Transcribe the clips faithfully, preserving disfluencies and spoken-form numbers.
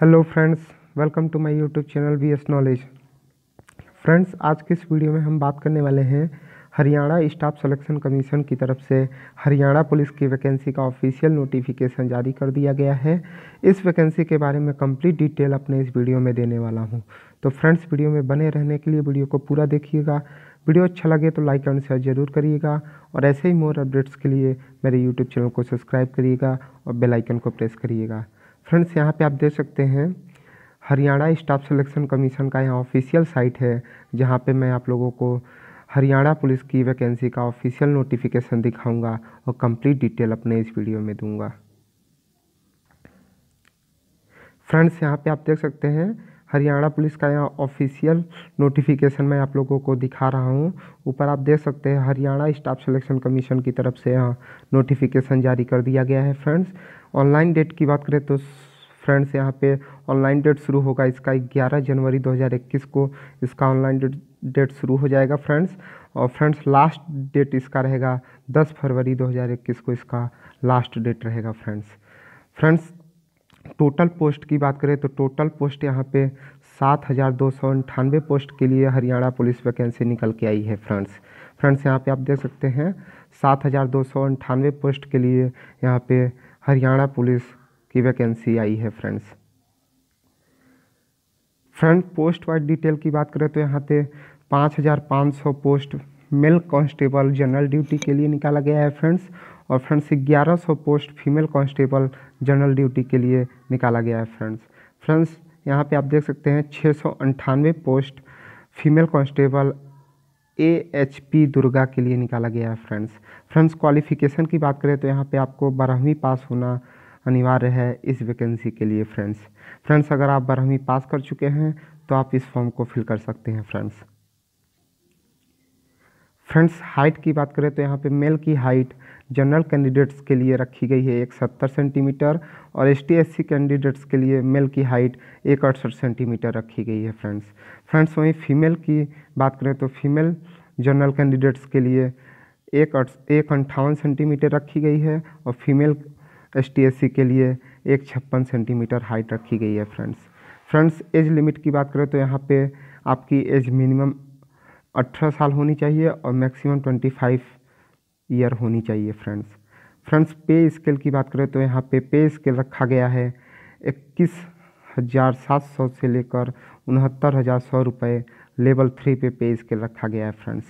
Hello friends, welcome to my YouTube channel V S knowledge. Friends, आज के इस video में हम बात करने वाले हैं हरियाणा स्टाफ सिलेक्शन कमीशन की तरफ से हरियाणा पुलिस की वैकेंसी का ऑफिशियल नोटिफिकेशन जारी कर दिया गया है। इस वैकेंसी के बारे में कंप्लीट डिटेल अपने इस वीडियो में देने वाला हूं। तो फ्रेंड्स, वीडियो में बने रहने के लिए वीडियो को पूरा देखिएगा। वीडियो अच्छा लगे तो लाइक एंड शेयर ज़रूर करिएगा और ऐसे ही मोर अपडेट्स के लिए मेरे यूट्यूब चैनल को सब्सक्राइब करिएगा और बेल आइकन को प्रेस करिएगा। फ्रेंड्स, यहाँ पे आप देख सकते हैं हरियाणा स्टाफ सिलेक्शन कमीशन का यहाँ ऑफिशियल साइट है, जहाँ पे मैं आप लोगों को हरियाणा पुलिस की वैकेंसी का ऑफिशियल नोटिफिकेशन दिखाऊंगा और कंप्लीट डिटेल अपने इस वीडियो में दूंगा। फ्रेंड्स, यहाँ पे आप देख सकते हैं हरियाणा पुलिस का यहाँ ऑफिशियल नोटिफिकेशन मैं आप लोगों को दिखा रहा हूँ। ऊपर आप देख सकते हैं हरियाणा स्टाफ सिलेक्शन कमीशन की तरफ से यहाँ नोटिफिकेशन जारी कर दिया गया है। फ्रेंड्स, ऑनलाइन डेट की बात करें तो फ्रेंड्स यहाँ पे ऑनलाइन डेट शुरू होगा इसका ग्यारह जनवरी दो हज़ार इक्कीस को इसका ऑनलाइन डेट डेट शुरू हो जाएगा फ्रेंड्स। और फ्रेंड्स, लास्ट डेट इसका रहेगा दस फरवरी दो हज़ार इक्कीस को इसका लास्ट डेट रहेगा फ्रेंड्स। फ्रेंड्स, टोटल पोस्ट की बात करें तो टोटल पोस्ट यहाँ पे सात हज़ार दो सौ अंठानवे पोस्ट के लिए हरियाणा पुलिस वैकेंसी निकल के आई है फ्रेंड्स। फ्रेंड्स, यहाँ पे आप देख सकते हैं सात हज़ार दो सौ अंठानवे पोस्ट के लिए यहाँ पे हरियाणा पुलिस की वैकेंसी आई है friends. Front post wise detail की बात करें तो यहाँ पे पाँच हज़ार पाँच सौ post male constable general duty के लिए निकाला गया है फ्रेंड्स। और फ्रेंड्स, ग्यारह सौ post female constable general duty के लिए निकाला गया है फ्रेंड्स। फ्रेंड्स, यहाँ पे आप देख सकते हैं छः सौ अंठानवे post female constable A H P Durga के लिए निकाला गया है फ्रेंड्स। फ्रेंड्स, क्वालिफिकेशन की बात करें तो यहाँ पे आपको बारहवीं पास होना अनिवार्य है इस वैकेंसी के लिए फ्रेंड्स। फ्रेंड्स, अगर आप बारहवीं पास कर चुके हैं तो आप इस फॉर्म को फिल कर सकते हैं फ्रेंड्स। फ्रेंड्स, हाइट की बात करें तो यहाँ पे मेल की हाइट जनरल कैंडिडेट्स के लिए रखी गई है एक सत्तर सेंटीमीटर और S T S C candidates के लिए मेल की हाइट एक अड़सठ सेंटीमीटर रखी गई है फ्रेंड्स। फ्रेंड्स, वहीं फीमेल की बात करें तो फीमेल जनरल कैंडिडेट्स के लिए एक एक अंठावन सेंटीमीटर रखी गई है और female S T S C के लिए एक छप्पन सेंटीमीटर हाइट रखी गई है फ्रेंड्स। फ्रेंड्स, एज लिमिट की बात करें तो यहाँ पर आपकी एज मिनिमम अठारह साल होनी चाहिए और मैक्सिमम पच्चीस ईयर होनी चाहिए फ्रेंड्स। फ्रेंड्स, पे स्केल की बात करें तो यहाँ पे पे स्केल रखा गया है इक्कीस हज़ार सात सौ से लेकर उनहत्तर हज़ार सौ रुपये लेवल थ्री पे पे स्केल रखा गया है फ्रेंड्स।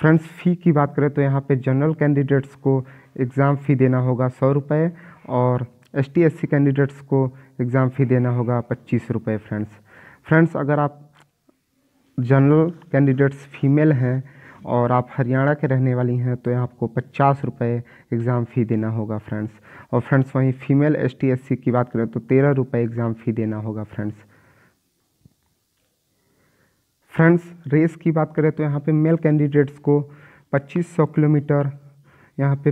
फ्रेंड्स, फ़ी की बात करें तो यहाँ पे जनरल कैंडिडेट्स को एग्ज़ाम फ़ी देना होगा सौ रुपये और S T S C candidates को एग्ज़ाम फ़ी देना होगा पच्चीस रुपये फ्रेंड्स। फ्रेंड्स, अगर आप जनरल कैंडिडेट्स फीमेल हैं और आप हरियाणा के रहने वाली हैं तो आपको पचास रुपये एग्ज़ाम फ़ी देना होगा फ्रेंड्स। और फ्रेंड्स, वहीं female S T S C की बात करें तो तेरह रुपये एग्ज़ाम फ़ी देना होगा फ्रेंड्स। फ्रेंड्स, रेस की बात करें तो यहाँ पे मेल कैंडिडेट्स को पच्चीस सौ किलोमीटर यहाँ पे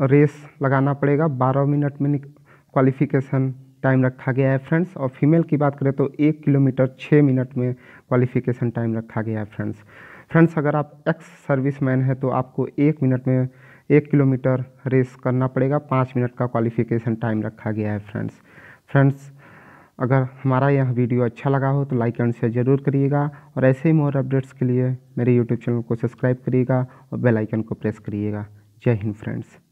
रेस लगाना पड़ेगा, बारह मिनट में क्वालिफिकेशन टाइम रखा गया है फ्रेंड्स। और फीमेल की बात करें तो एक किलोमीटर छः मिनट में क्वालिफिकेशन टाइम रखा गया है फ्रेंड्स। फ्रेंड्स, अगर आप एक्स सर्विसमैन हैं तो आपको एक मिनट में एक किलोमीटर रेस करना पड़ेगा, पाँच मिनट का क्वालिफिकेशन टाइम रखा गया है फ्रेंड्स। फ्रेंड्स, अगर हमारा यह वीडियो अच्छा लगा हो तो लाइक एंड शेयर ज़रूर करिएगा और ऐसे ही मोर अपडेट्स के लिए मेरे यूट्यूब चैनल को सब्सक्राइब करिएगा और बेल आइकन को प्रेस करिएगा। जय हिंद फ्रेंड्स।